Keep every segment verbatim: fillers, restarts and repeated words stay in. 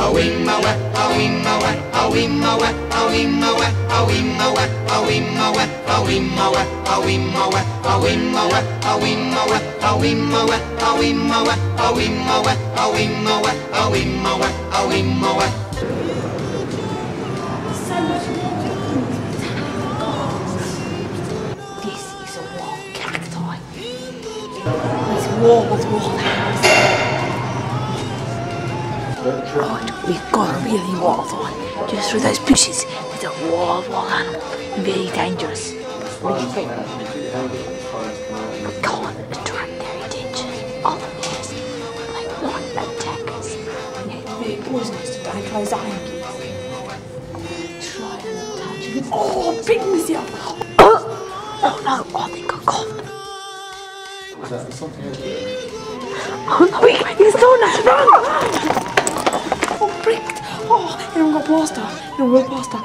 This is a war character. It's war with war. Right, we've got to really wild one. Just through those bushes, there's a wild, wild animal. Very dangerous. What do you think? We can't attract their attention. Otherwise, they might attack us. Yeah, it's very poisonous to die close eye on kids. Try and touch him. Oh, I'm picking this up. Oh no, I think I coughed. Is that something else? Oh no, he's gone. Run! Oh, and I'm gonna plaster. And I'm gonna plaster.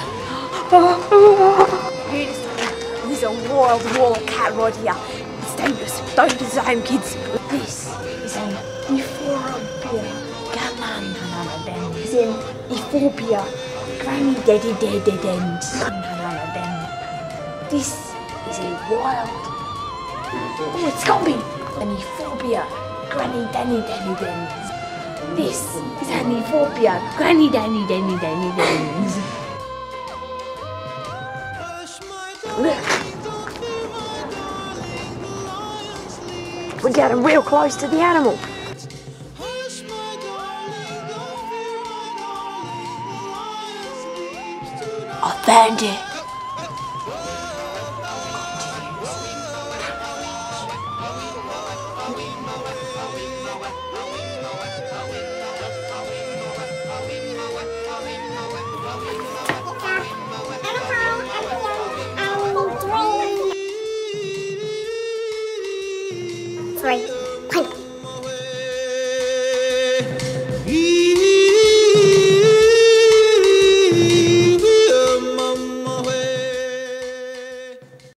There's a wild wall of cat right here. It's dangerous. Don't do the same, kids. This is an euphorbia. Come on, Hanana Ben. It's an euphorbia. Granny daddy dead dead end. Hanana Ben. This is a wild. Oh, it's got me. An euphorbia. Granny daddy daddy dead. This is an euphorbia. Granny, Danny, Danny, Danny, Danny. Look. We're getting real close to the animal. I found it.